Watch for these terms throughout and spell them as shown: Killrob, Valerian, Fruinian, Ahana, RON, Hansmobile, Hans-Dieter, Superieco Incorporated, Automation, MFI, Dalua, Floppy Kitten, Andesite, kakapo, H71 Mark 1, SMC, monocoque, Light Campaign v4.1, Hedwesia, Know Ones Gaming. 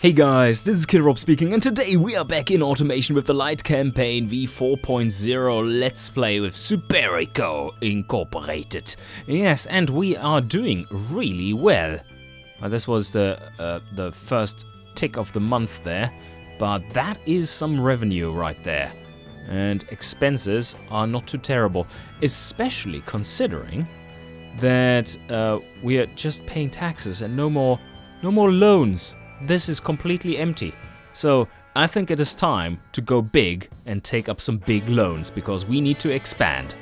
Hey guys, this is Killrob speaking, and today we are back in Automation with the Light Campaign v4.0 Let's Play with Superieco Incorporated. Yes, and we are doing really well. This was the first tick of the month there, but that is some revenue right there. And expenses are not too terrible, especially considering that we are just paying taxes and no more loans. This is completely empty, so I think it is time to go big and take up some big loans because we need to expand.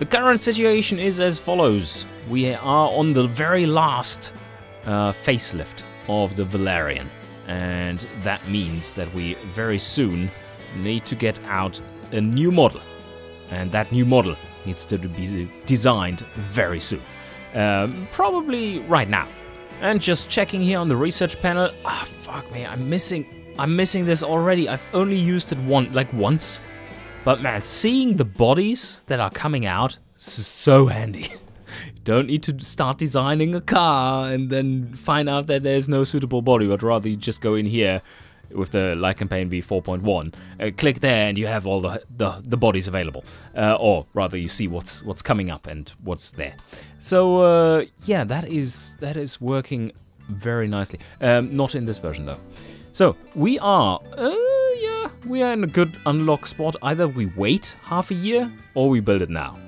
The current situation is as follows. We are on the very last facelift of the Valerian, and that means that we very soon need to get out a new model, and that new model needs to be designed very soon, probably right now. And just checking here on the research panel, fuck me, I'm missing this already. I've only used it once. But man, seeing the bodies that are coming out, this is so handy. Don't need to start designing a car and then find out that there's no suitable body, but rather you just go in here with the Light Campaign v4.1, click there and you have all the bodies available, or rather you see what's coming up and what's there. So yeah, that is working very nicely. Not in this version though. So we are we are in a good unlock spot. Either we wait half a year or we build it now.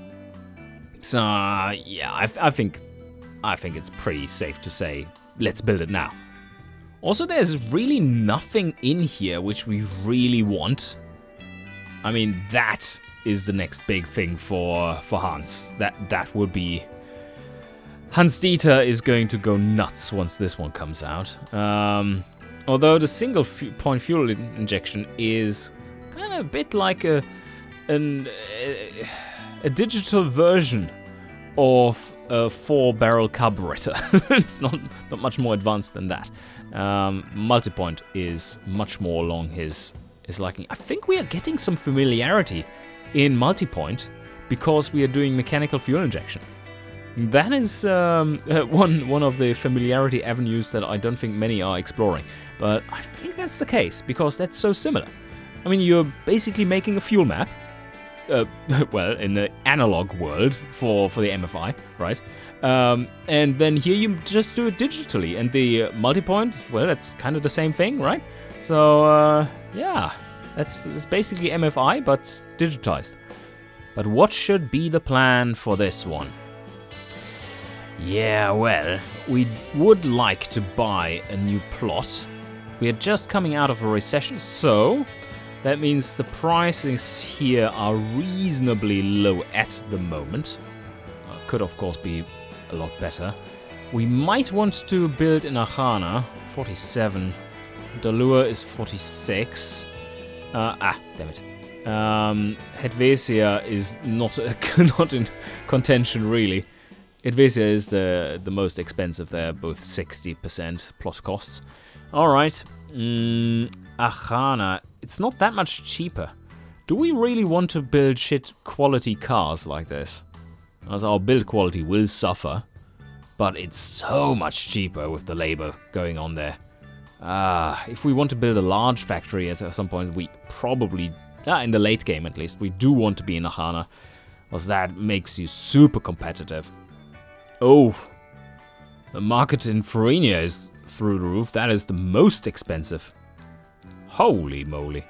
So yeah, I think it's pretty safe to say let's build it now. Also, there's really nothing in here which we really want. I mean, that is the next big thing for Hans. That would be... Hans-Dieter is going to go nuts once this one comes out. Although the single point fuel injection is kind of a bit like a digital version of a 4-barrel carburetor. It's not much more advanced than that. Multipoint is much more along his liking. I think we are getting some familiarity in multipoint because we are doing mechanical fuel injection. That is one of the familiarity avenues that I don't think many are exploring, but I think that's the case because that's so similar. I mean, you're basically making a fuel map. Well, in the analog world for the MFI, right? And then here you just do it digitally, and the multipoint, well, that's kind of the same thing, right? So yeah, that's basically MFI but digitized. But what should be the plan for this one? Yeah, well, we would like to buy a new plot. We are just coming out of a recession, so that means the prices here are reasonably low at the moment. Could of course be a lot better. We might want to build in Ahana, 47. Dalua is 46. Damn it. Hedwesia is not in contention really. Hedwesia is the most expensive there, both 60% plot costs. All right. Ahana, it's not that much cheaper. Do we really want to build shit quality cars like this? As our build quality will suffer, but it's so much cheaper with the labor going on there. If we want to build a large factory at some point, we probably, in the late game at least, we do want to be in Ahana, because that makes you super competitive. Oh, the market in Fruinian is through the roof. That is the most expensive. Holy moly.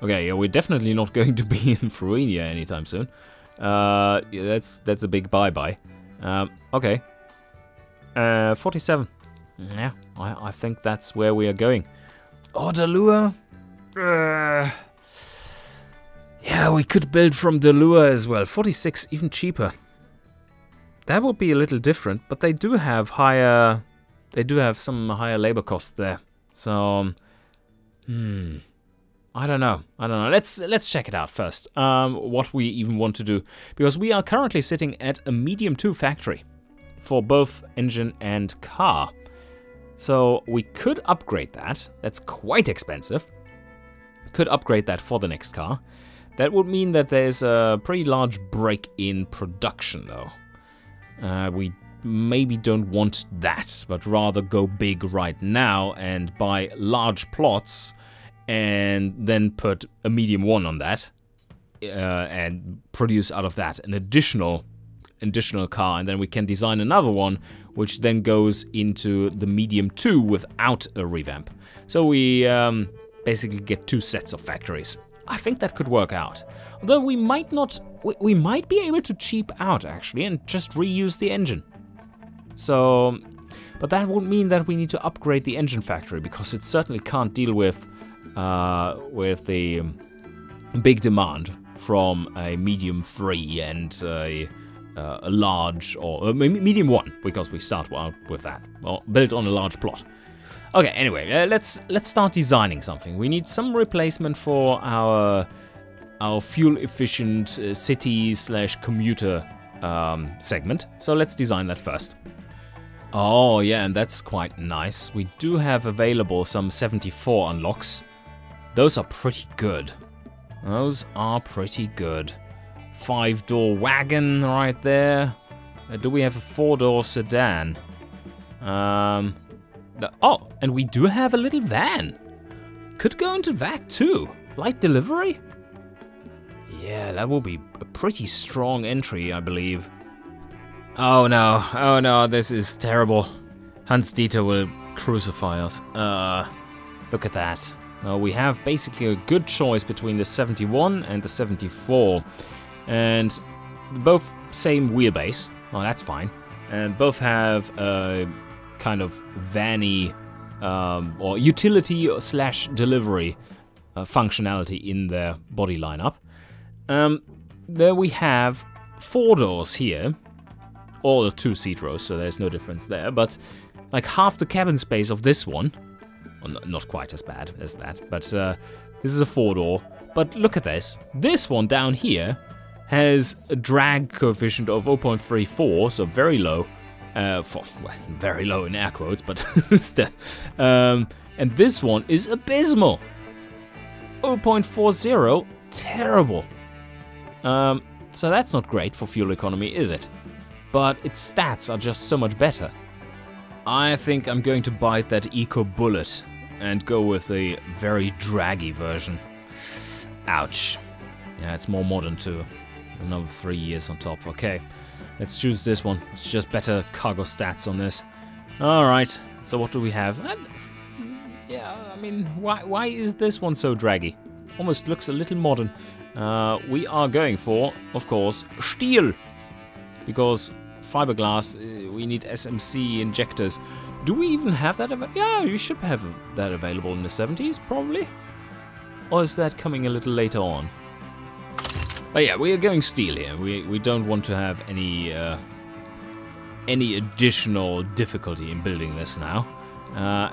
Okay, yeah, we're definitely not going to be in Fruinian anytime soon. Yeah, that's a big bye-bye. Okay. 47. Yeah, I think that's where we are going. Oh, Dalua. Yeah, we could build from Dalua as well. 46, even cheaper. That would be a little different, but they do have higher... They do have some higher labor costs there. So... I don't know. Let's check it out first. What we even want to do, because we are currently sitting at a medium 2 factory for both engine and car. So we could upgrade that. That's quite expensive. Could upgrade that for the next car. That would mean that there's a pretty large break in production though. We maybe don't want that, but rather go big right now and buy large plots and then put a medium one on that and produce out of that an additional car, and then we can design another one which then goes into the medium two without a revamp. So we basically get two sets of factories. I think that could work out, although we might not, we might be able to cheap out actually and just reuse the engine. So, but that would mean that we need to upgrade the engine factory, because it certainly can't deal with the big demand from a medium three and a large, or medium one, because we start out with that, or built on a large plot. Okay, anyway, let's start designing something. We need some replacement for our fuel-efficient city/commuter segment. So let's design that first. Oh yeah, and that's quite nice. We do have available some 74 unlocks. Those are pretty good. Those are pretty good. 5-door wagon right there. Do we have a 4-door sedan? Oh, and we do have a little van. Could go into that too. Light delivery? Yeah, that will be a pretty strong entry, I believe. Oh no, this is terrible. Hans-Dieter will crucify us. Look at that. We have basically a good choice between the 71 and the 74. And both same wheelbase. Oh, that's fine. And both have a kind of vanny or utility/delivery functionality in their body lineup. There we have 4 doors here, all the 2-seat rows, so there's no difference there, but like half the cabin space of this one. Well, not quite as bad as that, but this is a 4-door. But look at this. This one down here has a drag coefficient of 0.34, so very low. Well, very low in air quotes, but still. And this one is abysmal. 0.40, terrible. So that's not great for fuel economy, is it? But its stats are just so much better. I think I'm going to bite that eco bullet and go with a very draggy version. Ouch. Yeah, it's more modern too. Another 3 years on top, okay. Let's choose this one. It's just better cargo stats on this. All right. So what do we have? Yeah, I mean, why is this one so draggy? Almost looks a little modern. We are going for, of course, steel, because fiberglass. We need SMC injectors. Do we even have that? Yeah, you should have that available in the 70s, probably. Or is that coming a little later on? But yeah, we are going steel here. We don't want to have any additional difficulty in building this now.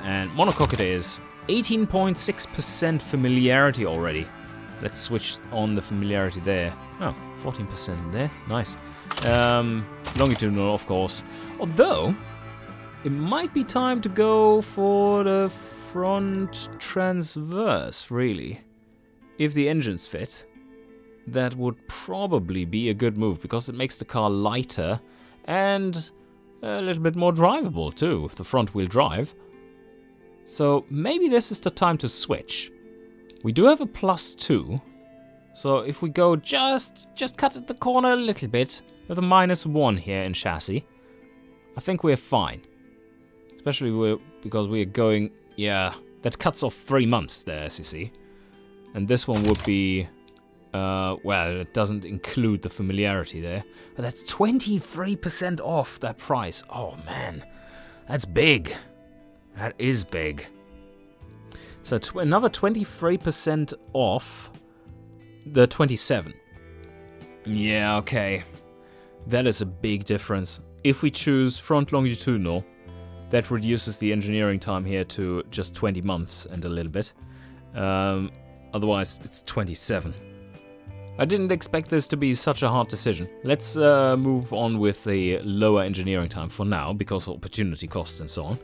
And monocoque it is. 18.6% familiarity already. Let's switch on the familiarity there. Oh, 14% there. Nice. Longitudinal, of course. Although, it might be time to go for the front transverse, really. If the engines fit. That would probably be a good move, because it makes the car lighter and a little bit more drivable too, with the front-wheel drive. So maybe this is the time to switch. We do have a +2, so if we go just cut at the corner a little bit with a -1 here in chassis, I think we're fine. Especially because we're going, yeah, that cuts off 3 months there, as you see, and this one would be. Well, it doesn't include the familiarity there, but that's 23% off that price. Oh man, that's big. That is big. So another 23% off the 27. Yeah, okay. That is a big difference. If we choose front longitudinal, that reduces the engineering time here to just 20 months and a little bit. Otherwise, it's 27. I didn't expect this to be such a hard decision. Let's move on with the lower engineering time for now, because of opportunity cost and so on.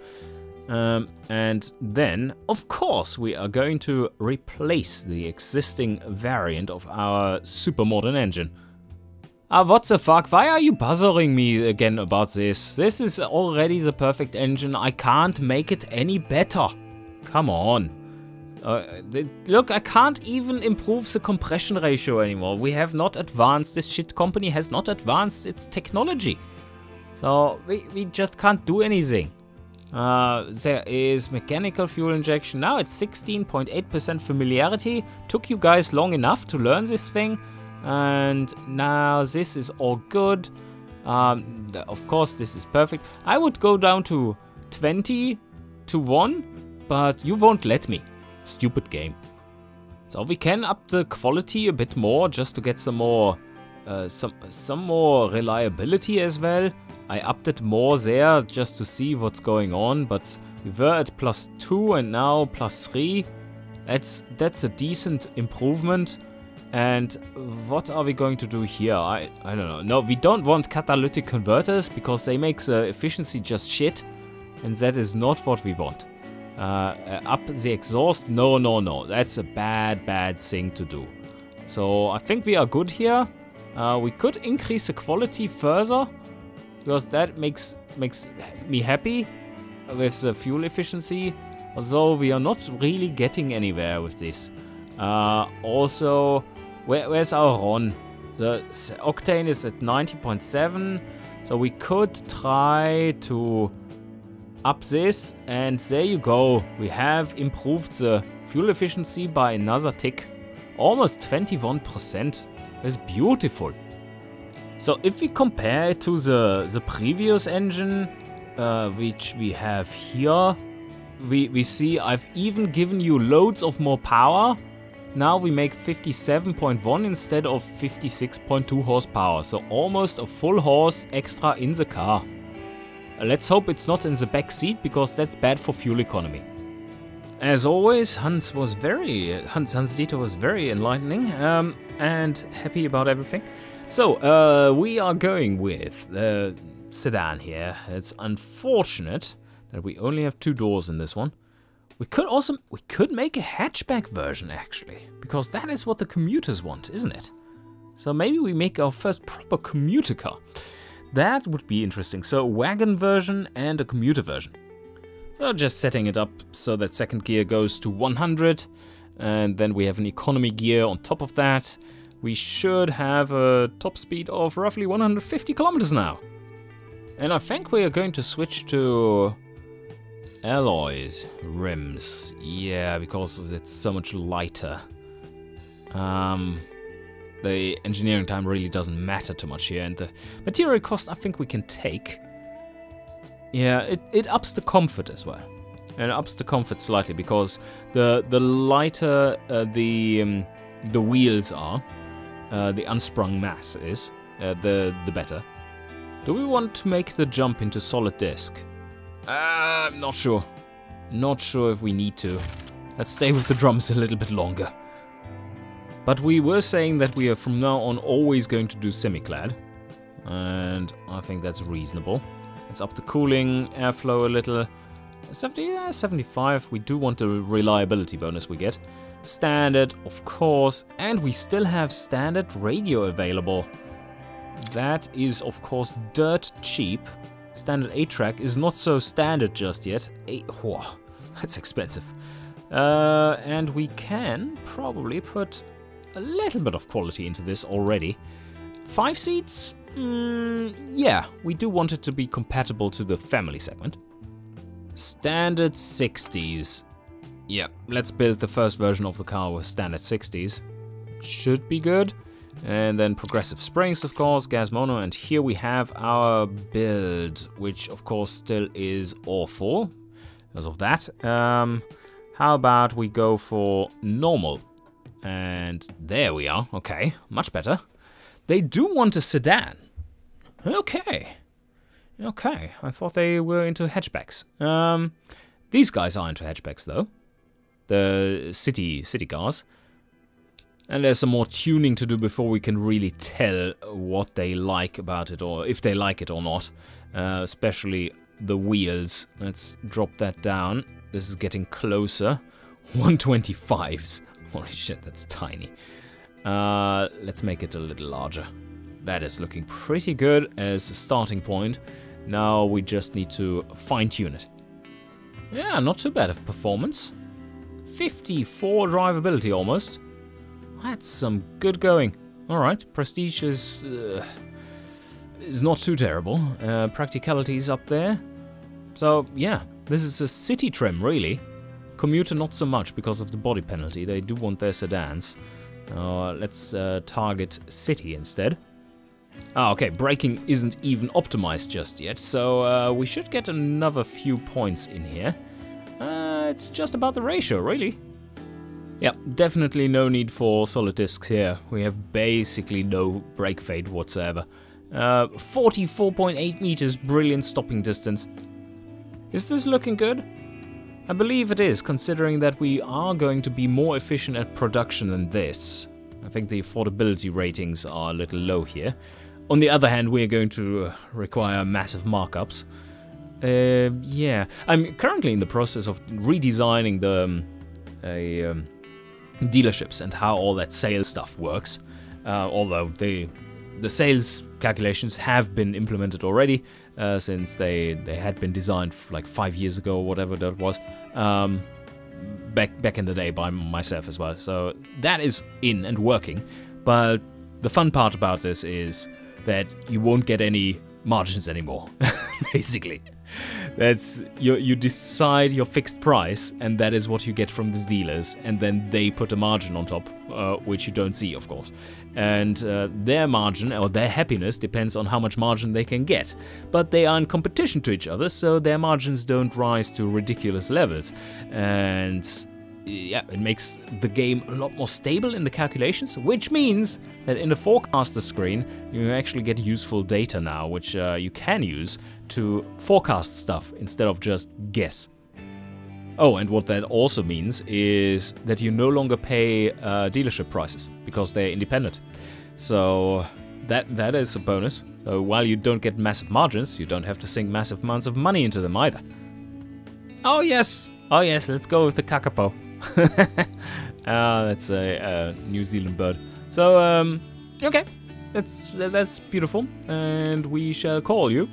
And then, of course, we are going to replace the existing variant of our super modern engine. What the fuck? Why are you bothering me again about this? This is already the perfect engine. I can't make it any better. Come on. Look, I can't even improve the compression ratio anymore. We have not advanced. This shit company has not advanced its technology. So, we just can't do anything. There is mechanical fuel injection. Now it's 16.8% familiarity. Took you guys long enough to learn this thing. And now this is all good. Of course, this is perfect. I would go down to 20 to 1, but you won't let me. Stupid game. So we can up the quality a bit more just to get some more reliability as well. I upped it more there just to see what's going on, but we were at +2 and now +3. That's a decent improvement. And what are we going to do here? I don't know. No, we don't want catalytic converters because they make the efficiency just shit. And that is not what we want. Up the exhaust? No, no, no. That's a bad, bad thing to do. So I think we are good here. We could increase the quality further. Because that makes me happy with the fuel efficiency. Although we are not really getting anywhere with this. Also, where's our RON? The octane is at 90.7, so we could try to up this, and there you go. We have improved the fuel efficiency by another tick. Almost 21%. That's beautiful. So if we compare it to the previous engine, which we have here, we see I've even given you loads of more power. Now we make 57.1 instead of 56.2 horsepower, so almost a full horse extra in the car. Let's hope it's not in the back seat, because that's bad for fuel economy. As always, Hans-Dieter was very enlightening and happy about everything. So we are going with the sedan here. It's unfortunate that we only have 2 doors in this one. We could make a hatchback version, actually, because that is what the commuters want, isn't it? So maybe we make our first proper commuter car. That would be interesting. So a wagon version and a commuter version. So just setting it up so that second gear goes to 100, and then we have an economy gear on top of that. We should have a top speed of roughly 150 kilometers now. And I think we are going to switch to alloy rims, yeah, because it's so much lighter. The engineering time really doesn't matter too much here, and the material cost I think we can take. Yeah, it ups the comfort as well, and ups the comfort slightly because the lighter the wheels are, the unsprung mass is, the better. Do we want to make the jump into solid disc? I'm not sure. Not sure if we need to. Let's stay with the drums a little bit longer. But we were saying that we are from now on always going to do semi-clad. And I think that's reasonable. Let's up the cooling, airflow a little. 70, yeah, 75. We do want the reliability bonus we get. Standard, of course. And we still have standard radio available. That is, of course, dirt cheap. Standard 8-track is not so standard just yet. Whoa, that's expensive. And we can probably put a little bit of quality into this already. 5 seats? Yeah, we do want it to be compatible to the family segment. Standard 60s. Yeah, let's build the first version of the car with standard 60s. Should be good. And then progressive springs, of course, gas mono, and here we have our build, which of course still is awful because of that. How about we go for normal? And there we are. Okay, much better. They do want a sedan. Okay. Okay, I thought they were into hatchbacks. These guys are into hatchbacks though. The city cars. And there's some more tuning to do before we can really tell what they like about it, or if they like it or not. Especially the wheels. Let's drop that down. This is getting closer. 125s. Holy shit, that's tiny. Let's make it a little larger. That is looking pretty good as a starting point. Now we just need to fine-tune it. Yeah, not too bad of performance. 54 drivability almost. That's some good going. Alright, prestige is not too terrible. Practicality is up there. So yeah, this is a city tram really. Commuter not so much because of the body penalty. They do want their sedans. Let's target city instead. Ah, okay, braking isn't even optimized just yet, so we should get another few points in here. It's just about the ratio, really. Yeah, definitely no need for solid discs here. We have basically no brake fade whatsoever. 44.8 meters, brilliant stopping distance. Is this looking good? I believe it is, considering that we are going to be more efficient at production than this. I think the affordability ratings are a little low here. On the other hand, we are going to require massive markups. Yeah, I'm currently in the process of redesigning the dealerships and how all that sales stuff works. Although the sales calculations have been implemented already, since they had been designed like 5 years ago or whatever that was. Back in the day by myself as well, so that is in and working. But the fun part about this is that you won't get any margins anymore. Basically, that's you decide your fixed price, and that is what you get from the dealers, and then they put a margin on top, which you don't see, of course. And their margin or their happiness depends on how much margin they can get. But they are in competition to each other, so their margins don't rise to ridiculous levels. And yeah, it makes the game a lot more stable in the calculations, which means that in the forecaster screen you actually get useful data now, which you can use to forecast stuff instead of just guess. Oh, and what that also means is that you no longer pay dealership prices because they're independent. So that is a bonus. So while you don't get massive margins, you don't have to sink massive amounts of money into them either. Oh yes, oh yes, let's go with the kakapo. That's a New Zealand bird. So okay, that's beautiful, and we shall call you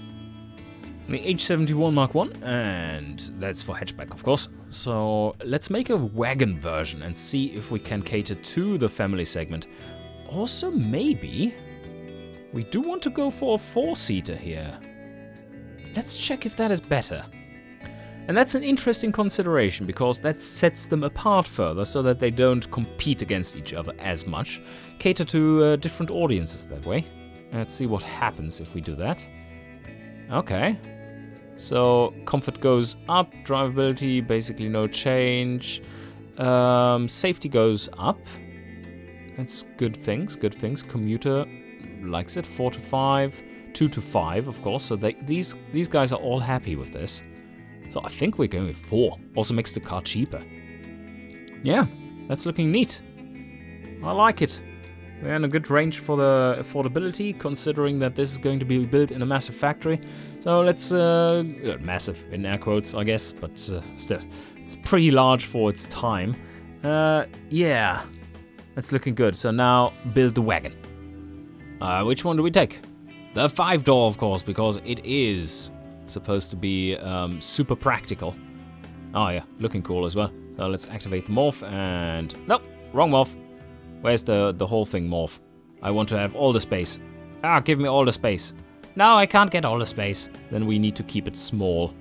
the H71 Mark 1, and that's for hatchback, of course. So let's make a wagon version and see if we can cater to the family segment. Also, maybe we do want to go for a four-seater here. Let's check if that is better. And that's an interesting consideration because that sets them apart further so that they don't compete against each other as much. Cater to different audiences that way. Let's see what happens if we do that. Okay. So comfort goes up, drivability basically no change, safety goes up. That's good things, good things. Commuter likes it. 4 to 5, 2 to 5, of course. So these guys are all happy with this. So I think we're going with 4. Also makes the car cheaper. Yeah, that's looking neat. I like it. We're in a good range for the affordability, considering that this is going to be built in a massive factory. So let's... massive, in air quotes, I guess, but still. It's pretty large for its time. Yeah, that's looking good. So now, build the wagon. Which one do we take? The 5-door, of course, because it is supposed to be super practical. Oh yeah, looking cool as well. So let's activate the morph and... Nope, wrong morph. Where's the whole thing morph? I want to have all the space. Ah, give me all the space. No, I can't get all the space. Then we need to keep it small.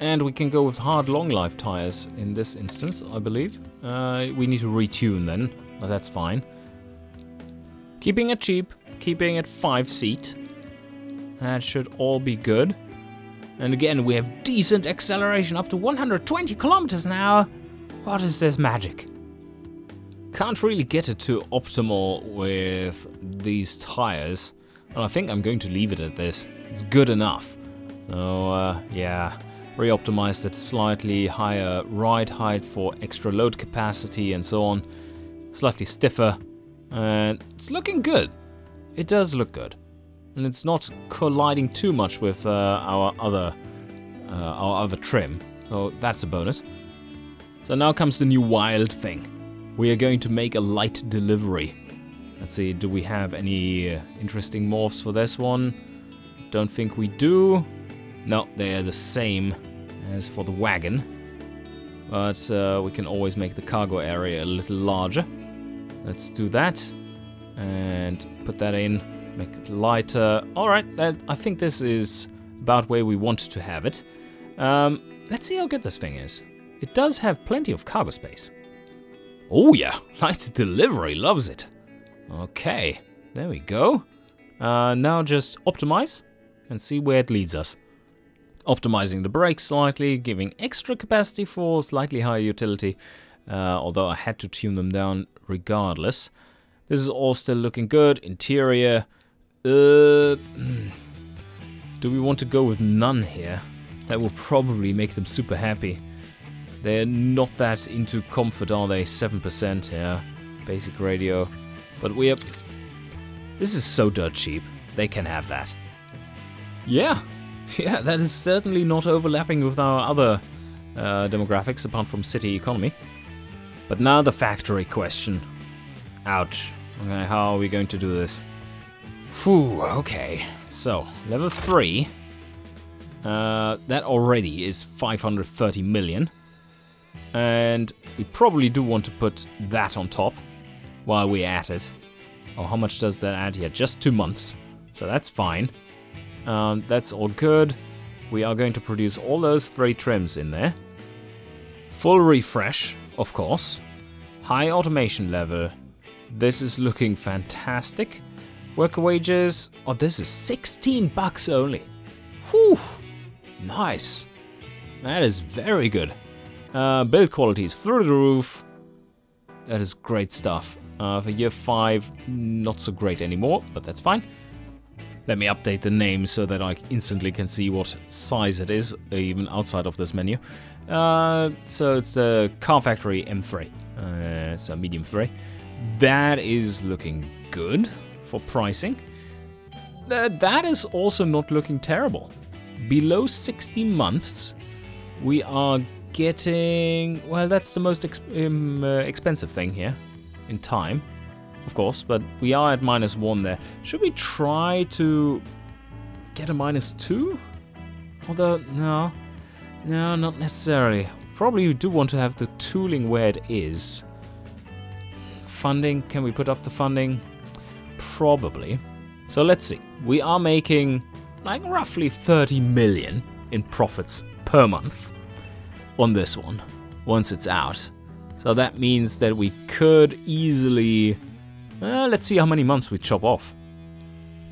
And we can go with hard long life tires in this instance, I believe. We need to retune then, but that's fine. Keeping it cheap, keeping it 5-seat. That should all be good. And again, we have decent acceleration up to 120 kilometers an hour. What is this magic? Can't really get it to optimal with these tires, and I think I'm going to leave it at this. It's good enough. So yeah, re-optimized it slightly, higher ride height for extra load capacity and so on, slightly stiffer, and it's looking good. It does look good, and it's not colliding too much with our other trim, so that's a bonus. So now comes the new wild thing. We are going to make a light delivery. Let's see, do we have any interesting morphs for this one? Don't think we do. No, they are the same as for the wagon. But we can always make the cargo area a little larger. Let's do that and put that in, make it lighter. All right, I think this is about where we want to have it. Let's see how good this thing is. It does have plenty of cargo space. Oh yeah, light delivery, loves it. Okay, there we go. Now just optimize and see where it leads us. Optimizing the brakes slightly, giving extra capacity for slightly higher utility, although I had to tune them down regardless. This is all still looking good. Interior, do we want to go with none here? That will probably make them super happy. They're not that into comfort, are they? 7%, yeah, basic radio. But we are, this is so dirt cheap, they can have that. Yeah. Yeah, that is certainly not overlapping with our other demographics, apart from city economy. But now the factory question. Ouch. Okay, how are we going to do this? Whew, okay. So, level 3. That already is 530 million. And we probably do want to put that on top while we're at it. Oh, how much does that add here? Just 2 months. So that's fine. That's all good. We are going to produce all those 3 trims in there. Full refresh, of course. High automation level. This is looking fantastic. Worker wages. Oh, this is 16 bucks only. Whew. Nice. That is very good. Build quality is through the roof. That is great stuff. For year 5, not so great anymore, but that's fine. Let me update the name so that I instantly can see what size it is, even outside of this menu. So it's the car factory M3, so medium 3. That is looking good for pricing. That is also not looking terrible. Below 60 months, we are getting, well, that's the most expensive thing here in time. Of course, but we are at -1 there. Should we try to get a -2? Although, no, not necessarily. Probably you do want to have the tooling where it is. Funding, can we put up the funding? Probably. So let's see. We are making like roughly 30 million in profits per month on this one, once it's out. So that means that we could easily, let's see how many months we chop off.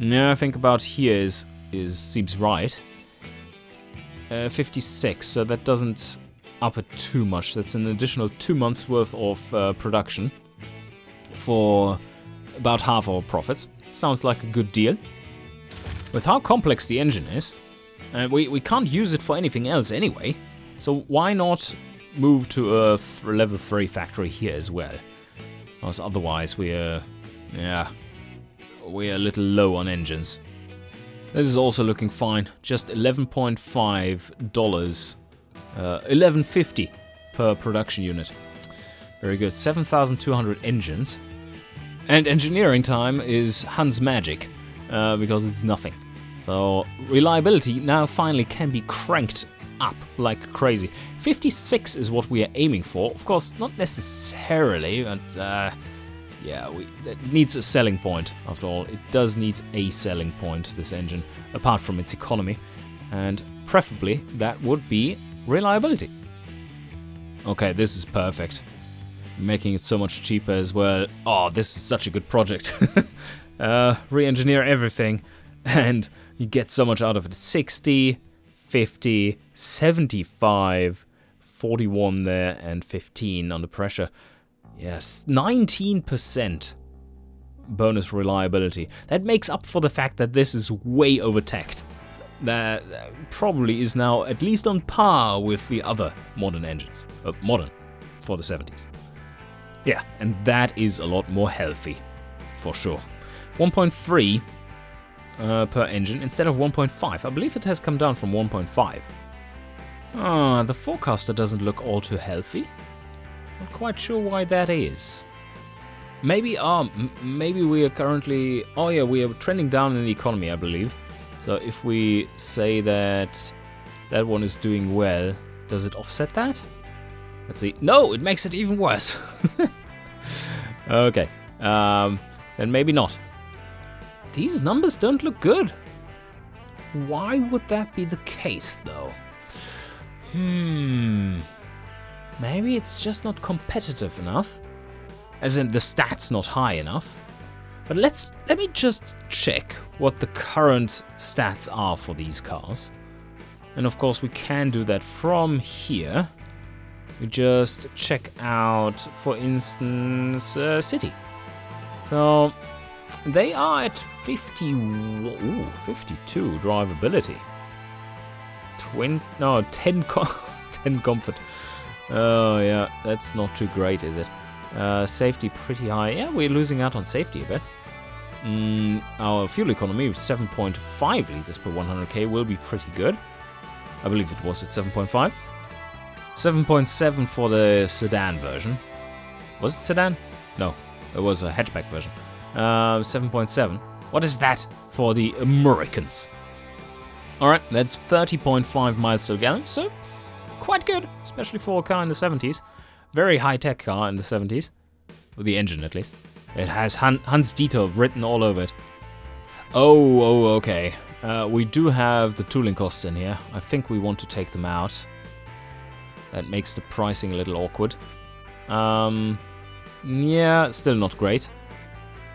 No, I think about here is seems right. 56, so that doesn't up it too much. That's an additional 2 months worth of production for about half our profits. Sounds like a good deal. With how complex the engine is, we can't use it for anything else anyway. So why not move to a level 3 factory here as well? Because otherwise we're a little low on engines. This is also looking fine. Just $11.50, $11.50 per production unit. Very good. 7,200 engines. And engineering time is Hans magic, because it's nothing. So reliability now finally can be cranked up like crazy. 56 is what we are aiming for. Of course, not necessarily, but yeah, it needs a selling point. After all, it does need a selling point, this engine, apart from its economy, and preferably that would be reliability. Okay, this is perfect. Making it so much cheaper as well. Oh, this is such a good project. Re-engineer everything and you get so much out of it. 60, 50, 75, 41 there, and 15 under pressure. Yes, 19% bonus reliability. That makes up for the fact that this is way overtaxed. That probably is now at least on par with the other modern engines. Modern, for the 70s. Yeah, and that is a lot more healthy, for sure. 1.3. Per engine instead of 1.5. I believe it has come down from 1.5. Ah, the forecaster doesn't look all too healthy. Not quite sure why that is. Maybe maybe we are currently... Oh yeah, we are trending down in the economy, I believe. So if we say that that one is doing well, does it offset that? Let's see. No, it makes it even worse. Okay, then maybe not. These numbers don't look good. Why would that be the case, though? Maybe it's just not competitive enough. As in, the stats not high enough. But let me just check what the current stats are for these cars. And of course we can do that from here. We just check out, for instance, City. So they are at 52 drivability. 10 comfort. Oh yeah, that's not too great, is it? Safety pretty high. Yeah, we're losing out on safety a bit. Our fuel economy of 7.5 liters per 100k will be pretty good. I believe it was at 7.5. 7.7 for the sedan version. Was it sedan? No, it was a hatchback version. 7.7. What is that for the Americans? Alright, that's 30.5 miles to the gallon, so quite good, especially for a car in the 70s. Very high-tech car in the 70s. Well, the engine, at least. It has Hans-Dieter written all over it. Oh, okay. We do have the tooling costs in here. I think we want to take them out. That makes the pricing a little awkward. Yeah, still not great.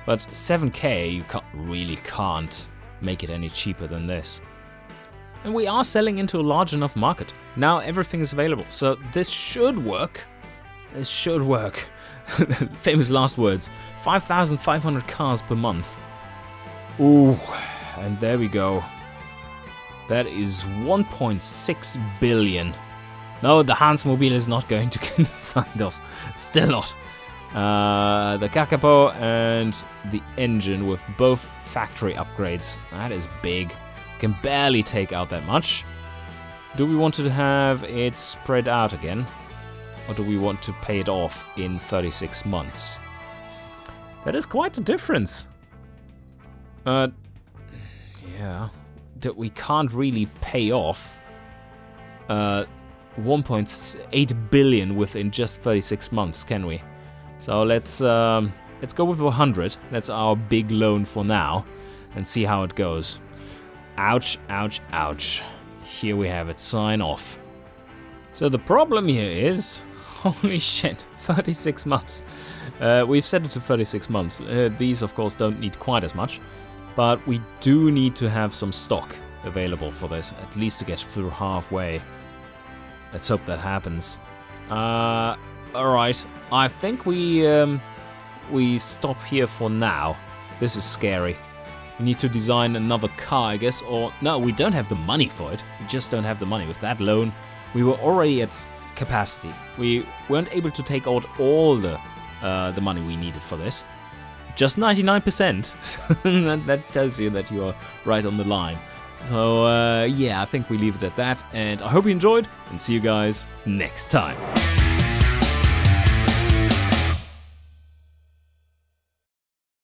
But 7k, you really can't make it any cheaper than this. And we are selling into a large enough market. Now everything is available, so this should work. This should work. Famous last words. 5,500 cars per month. Ooh, and there we go. That is 1.6 billion. No, the Hansmobile is not going to get signed off. Still not. The kakapo and the engine with both factory upgrades. That is big. Can barely take out that much. Do we want to have it spread out again? Or do we want to pay it off in 36 months? That is quite a difference. Yeah. We can't really pay off 1.8 billion within just 36 months, can we? So let's go with 100. That's our big loan for now and see how it goes. Ouch, ouch, ouch. Here we have it. Sign off. So the problem here is... Holy shit, 36 months. We've set it to 36 months. These, of course, don't need quite as much. But we do need to have some stock available for this, at least to get through halfway. Let's hope that happens. Alright, I think we stop here for now. This is scary. We need to design another car, I guess, or... No, we don't have the money for it. We just don't have the money. With that loan, we were already at capacity. We weren't able to take out all the money we needed for this. Just 99%. That tells you that you are right on the line. So, yeah, I think we leave it at that. And I hope you enjoyed, and see you guys next time.